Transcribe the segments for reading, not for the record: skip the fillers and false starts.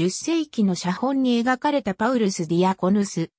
10世紀の写本に描かれたパウルス・ディアコヌス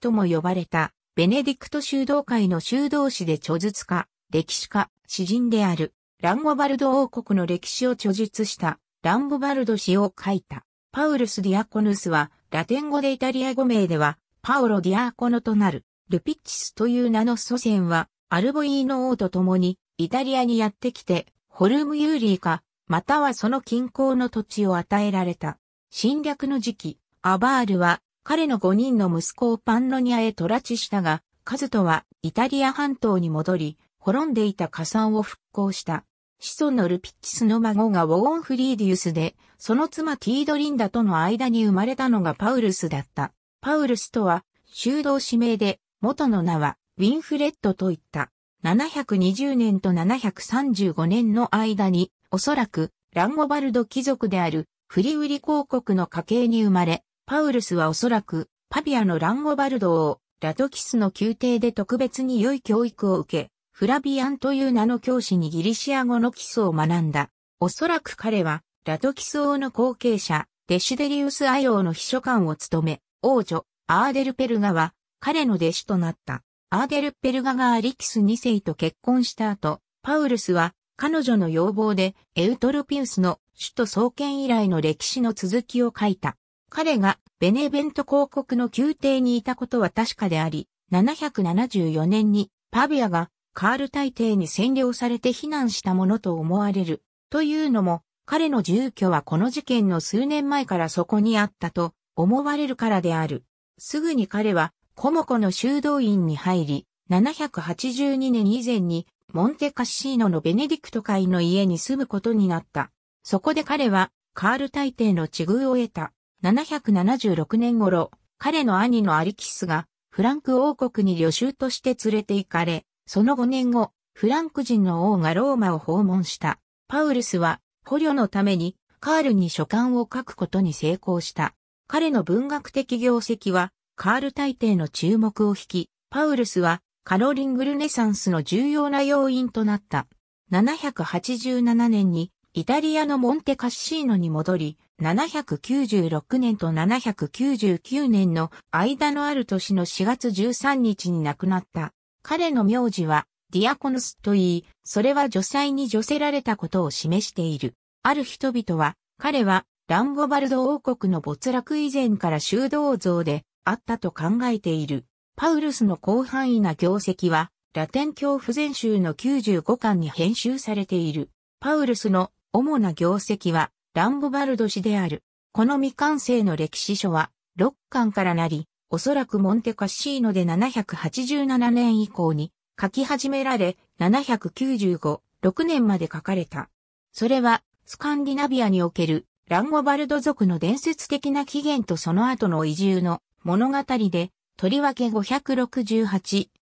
とも呼ばれた、ベネディクト修道会の修道士で著述家、歴史家、詩人である、ランゴバルド王国の歴史を著述した、ランゴバルド史を書いた。パウルス・ディアコヌスは、ラテン語でイタリア語名では、パオロ・ディアコノとなる、ルピッチスという名の祖先は、アルボイーノ王と共に、イタリアにやってきて、ホルムユーリーか、またはその近郊の土地を与えられた。侵略の時期、アバールは、彼の5人の息子をパンノニアへと拉致したが、カズトはイタリア半島に戻り、滅んでいた家産を復興した。子孫のルピッチスの孫がウォーンフリーディウスで、その妻ティードリンダとの間に生まれたのがパウルスだった。パウルスとは、修道士名で、元の名はウィンフレットといった。720年と735年の間に、おそらくランゴバルド貴族であるフリウリ公国の家系に生まれ、パウルスはおそらくパビアのランゴバルド王ラドキスの宮廷で特別に良い教育を受け、フラビアンという名の教師にギリシア語の基礎を学んだ。おそらく彼はラドキス王の後継者デシデリウスアイ王の秘書官を務め、王女アーデルペルガは彼の弟子となった。アーデルペルガがアリキス2世と結婚した後、パウルスは彼女の要望でエウトロピウスの首都創建以来の歴史の続きを書いた。彼がベネベント公国の宮廷にいたことは確かであり、774年にパビアがカール大帝に占領されて避難したものと思われる。というのも、彼の住居はこの事件の数年前からそこにあったと思われるからである。すぐに彼はコモコの修道院に入り、782年以前にモンテカッシーノのベネディクト会の家に住むことになった。そこで彼はカール大帝の知遇を得た。776年頃、彼の兄のアリキスがフランク王国に旅衆として連れて行かれ、その5年後、フランク人の王がローマを訪問した。パウルスは捕虜のためにカールに書簡を書くことに成功した。彼の文学的業績はカール大帝の注目を引き、パウルスはカロリングルネサンスの重要な要因となった。787年にイタリアのモンテカッシーノに戻り、796年と799年の間のある年の4月13日に亡くなった。彼の名字はディアコヌスと言い、それは女祭に除せられたことを示している。ある人々は、彼はランゴバルド王国の没落以前から修道像であったと考えている。パウルスの広範囲な業績は、ラテン教婦全集の95巻に編集されている。パウルスの主な業績は、ランゴバルド史である。この未完成の歴史書は6巻からなり、おそらくモンテカッシーノで787年以降に書き始められ、795、6年まで書かれた。それはスカンディナビアにおけるランゴバルド族の伝説的な起源とその後の移住の物語で、とりわけ568、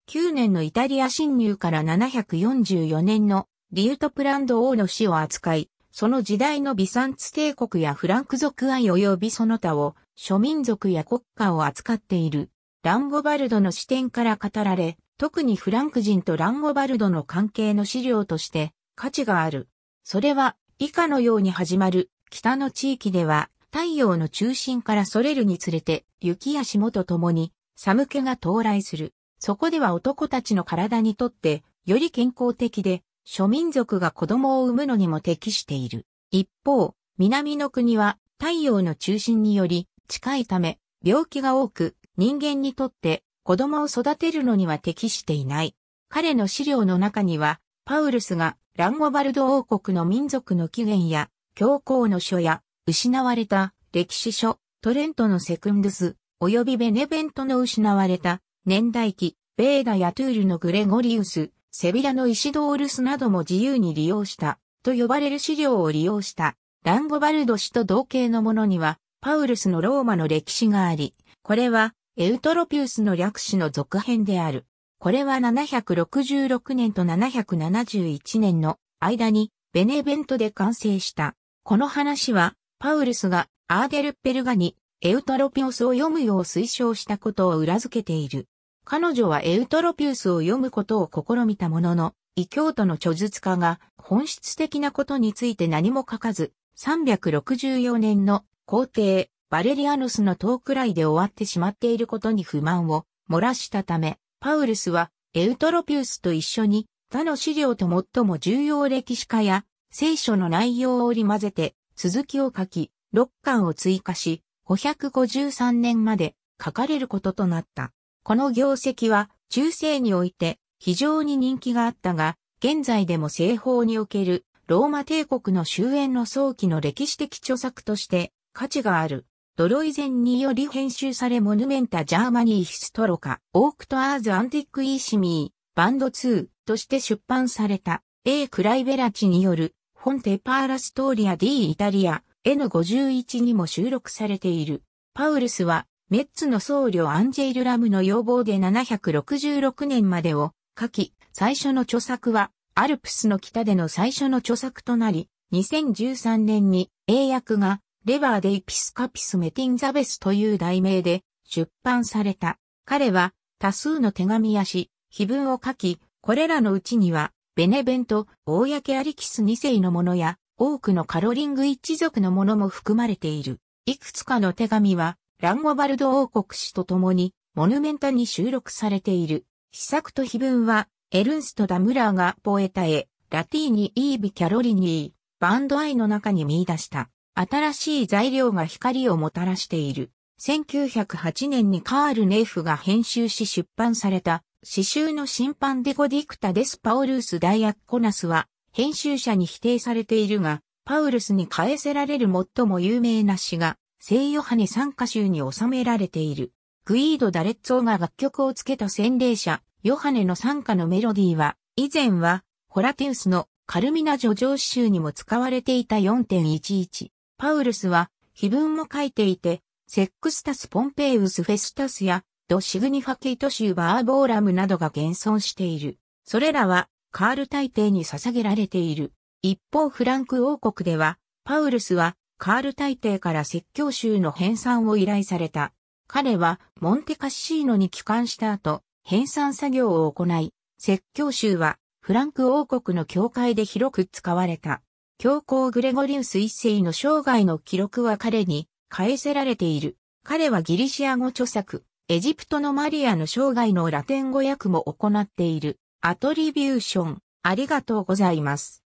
9年のイタリア侵入から744年のリウトプランド王の死を扱い、その時代のビサンツ帝国やフランク族愛及びその他を諸民族や国家を扱っている。ランゴバルドの視点から語られ、特にフランク人とランゴバルドの関係の資料として価値がある。それは以下のように始まる。北の地域では太陽の中心からそれるにつれて雪や霜とともに寒気が到来する。そこでは男たちの体にとってより健康的で、諸民族が子供を産むのにも適している。一方、南の国は太陽の中心により近いため、病気が多く、人間にとって子供を育てるのには適していない。彼の資料の中には、パウルスがランゴバルド王国の民族の起源や、教皇の書や、失われた歴史書、トレントのセクンドゥス、及びベネベントの失われた年代記、ベーダやトゥールのグレゴリウス、セビラのイシドールスなども自由に利用した、と呼ばれる資料を利用した、ランゴバルド氏と同型のものには、パウルスのローマの歴史があり、これは、エウトロピウスの略史の続編である。これは766年と771年の間に、ベネベントで完成した。この話は、パウルスがアーデルペルガに、エウトロピウスを読むよう推奨したことを裏付けている。彼女はエウトロピウスを読むことを試みたものの、異教徒の著述家が本質的なことについて何も書かず、364年の皇帝、ヴァレリアヌスの党くらいで終わってしまっていることに不満を漏らしたため、パウルスはエウトロピウスと一緒に他の資料と最も重要歴史家や聖書の内容を織り交ぜて続きを書き、6巻を追加し、553年まで書かれることとなった。この業績は中世において非常に人気があったが、現在でも西方におけるローマ帝国の終焉の早期の歴史的著作として価値がある。ドロイゼンにより編集されモヌメンタ・ジャーマニー・ヒストロカ・オークト・アーズ・アンティック・イーシミー、バンド2として出版された A. クライベラチによるフォンテ・パーラ・ストーリア・D. イタリア N51 にも収録されている。パウルスはメッツの僧侶アンジェイル・ラムの要望で766年までを書き、最初の著作はアルプスの北での最初の著作となり、2013年に英訳がレバーデイピスカピスメティンザベスという題名で出版された。彼は多数の手紙や詩、碑文を書き、これらのうちにはベネベント、オーヤケアリキス2世のものや多くのカロリング一族のものも含まれている。いくつかの手紙はランゴバルド王国史とともにモヌメンタに収録されている。詩作と碑文はエルンスト・ダムラーがポエタエ、ラティーニ・イービ・キャロリニー、バンドアイの中に見出した。新しい材料が光をもたらしている。1908年にカール・ネーフが編集し出版された、詩集の審判デゴディクタデス・パウルース・ダイアッコナスは、編集者に否定されているが、パウルスに返せられる最も有名な詩が、聖ヨハネ賛歌集に収められている。グイード・ダレッツォが楽曲をつけた洗礼者、ヨハネの賛歌のメロディーは、以前は、ホラティウスのカルミナ叙情詩集にも使われていた 4.11。パウルスは、碑文も書いていて、セックスタス・ポンペイウス・フェスタスや、ド・シグニファケイト州バーボーラムなどが現存している。それらは、カール大帝に捧げられている。一方、フランク王国では、パウルスは、カール大帝から説教集の編纂を依頼された。彼は、モンテカッシーノに帰還した後、編纂作業を行い、説教集は、フランク王国の教会で広く使われた。教皇グレゴリウス一世の生涯の記録は彼に返せられている。彼はギリシア語著作、エジプトのマリアの生涯のラテン語訳も行っている。アトリビューション、ありがとうございます。